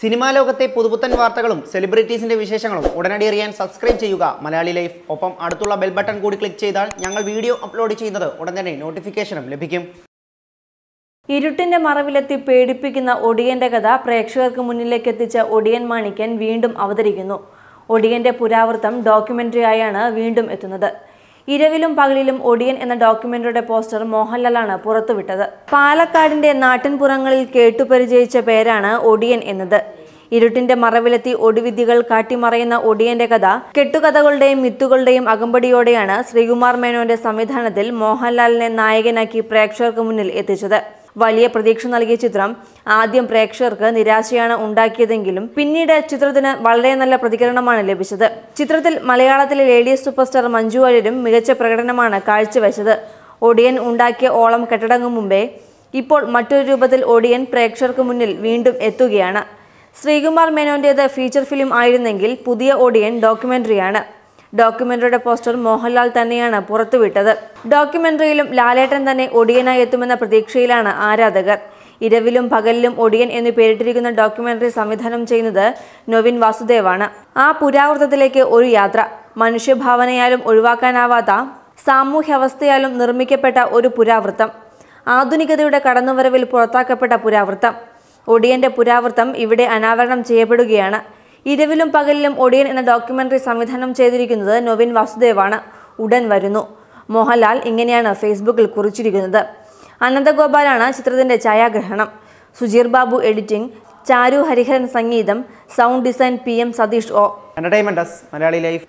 Cinema ലോകത്തെ പുതുപുത്തൻ വാർത്തകളും സെലിബ്രിറ്റീസിന്റെ വിശേഷങ്ങളും ഉടനടി അറിയാൻ സബ്സ്ക്രൈബ് ചെയ്യുക മലയാളി ലൈഫ്. ഒപ്പം അടുത്തുള്ള ബെൽ ബട്ടൺ കൂടി ക്ലിക്ക് ചെയ്താൽ ഞങ്ങൾ വീഡിയോ അപ്ലോഡ് ചെയ്യുന്നത് ഉടൻ തന്നെ നോട്ടിഫിക്കേഷനും ലഭിക്കും. ഇരുട്ടിന്റെ മറവിലെത്തി പേടിപ്പിക്കുന്ന ഒടിയന്റെ കഥ പ്രേക്ഷകർക്ക് മുന്നിലേക്ക് എത്തിച്ച ഒടിയൻ മാണിക്കൻ വീണ്ടും അവതരിക്കുന്നു. ഒടിയന്റെ പുരാവൃത്തം ഡോക്യുമെന്ററിയായാണ് വീണ്ടും എത്തുന്നത്. ഇരവിലും പകലിലും ഒടിയൻ എന്ന ഡോക്യുമെന്ററിയുടെ പോസ്റ്റർ മോഹൻലാലാണ് പുറത്തുവിട്ടത്. പാലക്കാടിന്റെ നാട്ടിൻപുറങ്ങളിൽ കേട്ടുപരിചയിച്ച പേരാണ് ഒടിയൻ എന്നത്. ഇരുട്ടിന്റെ മറവിലെത്തി ഒടിവിദ്യകൾ കാട്ടിമറയുന്ന ഒടിയന്റെ കഥ കെട്ടുകഥകളുടെയും മിത്തുകളുടെയും അകമ്പടിയോടെയാണ് ശ്രീകുമാർ മേനോന്റെ സംവിധാനത്തിൽ മോഹൻലാലിനെ നായകനാക്കി പ്രേക്ഷകർക്ക് മുന്നിൽ എത്തിച്ചത്. വലിയ പ്രതീക്ഷ നൽകിയ ചിത്രം ആദ്യം പ്രേക്ഷകർക്ക് നിരാശയാണ് ഉണ്ടാക്കിയതെങ്കിലും പിന്നീട് ചിത്രത്തിന് വളരെ നല്ല പ്രതികരണമാണ് ലഭിച്ചത്. ചിത്രത്തിൽ മലയാളത്തിലെ ലേഡീസ് സൂപ്പർ സ്റ്റാർ മഞ്ജു വാര്യരും മികച്ച പ്രകടനമാണ് കാഴ്ചവെച്ചത്. ഒടിയൻ ഉണ്ടാക്കിയ ഓളം കെട്ടടങ്ങും മുമ്പേ ഇപ്പോൾ മറ്റൊരു രൂപത്തിൽ ഒടിയൻ പ്രേക്ഷകർക്ക് മുന്നിൽ വീണ്ടും എത്തുകയാണ്. ശ്രീകുമാർ മേനോന്റേത് ഫീച്ചർ ഫിലിം ആയിരുന്നെങ്കിൽ പുതിയ ഒടിയൻ ഡോക്യുമെന്ററിയാണ്. ഡോക്യുമെന്ററിയുടെ പോസ്റ്റർ മോഹൻലാൽ തന്നെയാണ് പുറത്തുവിട്ടത്. ഡോക്യുമെന്ററിയിലും ലാലേട്ടൻ തന്നെ ഒടിയനായി എത്തുമെന്ന പ്രതീക്ഷയിലാണ് ആരാധകർ. ഇരവിലും പകലിലും ഒടിയൻ എന്ന് പേരിട്ടിരിക്കുന്ന ഡോക്യുമെന്ററി സംവിധാനം ചെയ്യുന്നത് നൊവിൻ വാസുദേവാണ്. ആ പുരാവൃത്തത്തിലേക്ക് ഒരു യാത്ര, മനുഷ്യഭാവനയാലും ഒഴിവാക്കാനാവാത്ത സാമൂഹ്യാവസ്ഥയാലും നിർമ്മിക്കപ്പെട്ട ഒരു പുരാവൃത്തം, ആധുനികതയുടെ കടന്നുവരവിൽ പുറത്താക്കപ്പെട്ട പുരാവൃത്തം. ഒടിയന്റെ പുരാവൃത്തം ഇവിടെ അനാവരണം ചെയ്യപ്പെടുകയാണ്. ഇരവിലും പകലിലും ഒടിയൻ എന്ന ഡോക്യുമെന്ററി സംവിധാനം ചെയ്തിരിക്കുന്നത് നൊവിൻ വാസുദേവാണ്. ഉടൻ വരുന്നു, മോഹൻലാൽ ഇങ്ങനെയാണ് ഫേസ്ബുക്കിൽ കുറിച്ചിരിക്കുന്നത്. അനന്തഗോപാലാണ് ചിത്രത്തിന്റെ ഛായാഗ്രഹണം, സുജീർ ബാബു എഡിറ്റിംഗ്, ചാരു ഹരിഹരൻ സംഗീതം, sound design P M Satheesh. O. Entertainment Malayali life.